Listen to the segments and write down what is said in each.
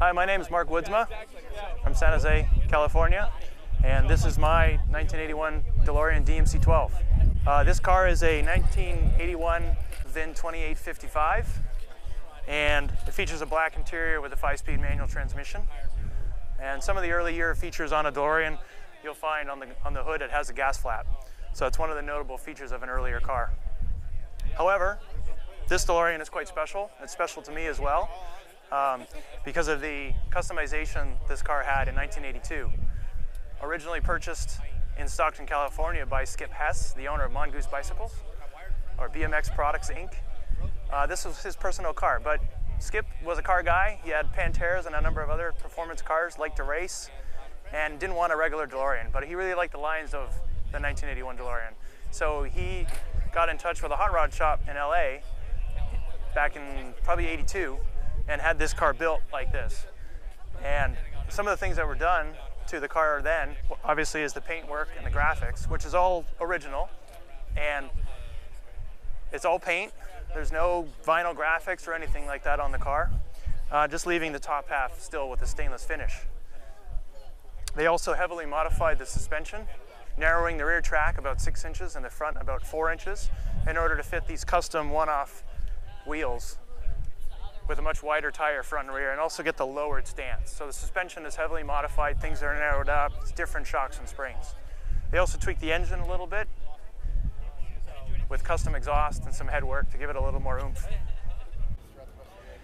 Hi, my name is Mark Woodsma from San Jose, California, and this is my 1981 DeLorean DMC-12. This car is a 1981 VIN 2855, and it features a black interior with a 5-speed manual transmission. And some of the early year features on a DeLorean, you'll find on the hood it has a gas flap. So it's one of the notable features of an earlier car. However, this DeLorean is quite special. It's special to me as well, because of the customization this car had in 1982. Originally purchased in Stockton, California by Skip Hess, the owner of Mongoose Bicycles, or BMX Products, Inc. This was his personal car, but Skip was a car guy. He had Panteras and a number of other performance cars, liked to race, and didn't want a regular DeLorean, but he really liked the lines of the 1981 DeLorean. So he got in touch with a hot rod shop in LA back in probably '82, and had this car built like this. And some of the things that were done to the car then, obviously, is the paintwork and the graphics, which is all original. And it's all paint. There's no vinyl graphics or anything like that on the car, just leaving the top half still with a stainless finish. They also heavily modified the suspension, narrowing the rear track about 6 inches and the front about 4 inches in order to fit these custom one-off wheels with a much wider tire front and rear, and also get the lowered stance. So the suspension is heavily modified, things are narrowed up, it's different shocks and springs. They also tweaked the engine a little bit with custom exhaust and some headwork to give it a little more oomph.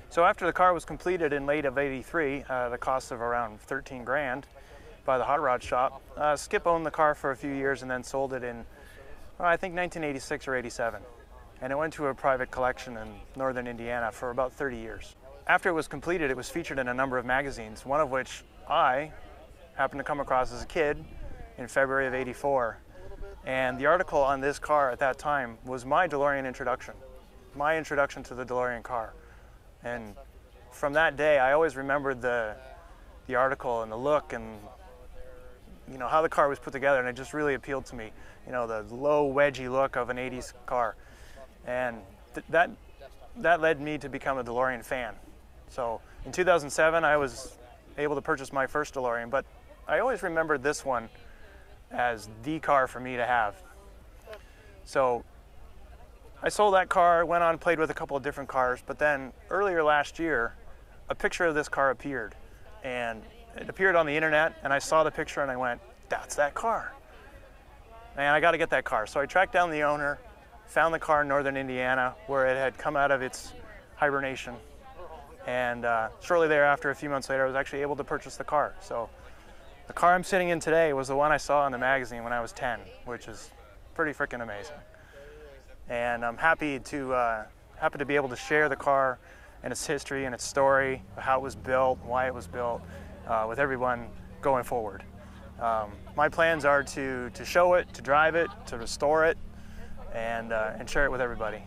So after the car was completed in late of '83, the cost of around 13 grand by the hot rod shop, Skip owned the car for a few years and then sold it in, I think, 1986 or '87. And it went to a private collection in northern Indiana for about 30 years. After it was completed, it was featured in a number of magazines, one of which I happened to come across as a kid in February of '84. And the article on this car at that time was my introduction to the DeLorean car. And from that day, I always remembered the article and the look and how the car was put together, and it just really appealed to me. The low, wedgy look of an '80s car. And that led me to become a DeLorean fan. So in 2007, I was able to purchase my first DeLorean, but I always remembered this one as the car for me to have. So I sold that car, went on, played with a couple of different cars, but then earlier last year, a picture of this car appeared. And it appeared on the internet, and I saw the picture and I went, that's that car. And I gotta get that car. So I tracked down the owner, found the car in northern Indiana where it had come out of its hibernation, and shortly thereafter, a few months later, I was actually able to purchase the car. So the car I'm sitting in today was the one I saw in the magazine when I was 10, which is pretty freaking amazing. And I'm happy to be able to share the car and its history and its story, how it was built, why it was built, with everyone going forward. My plans are to show it, to drive it, to restore it, and share it with everybody.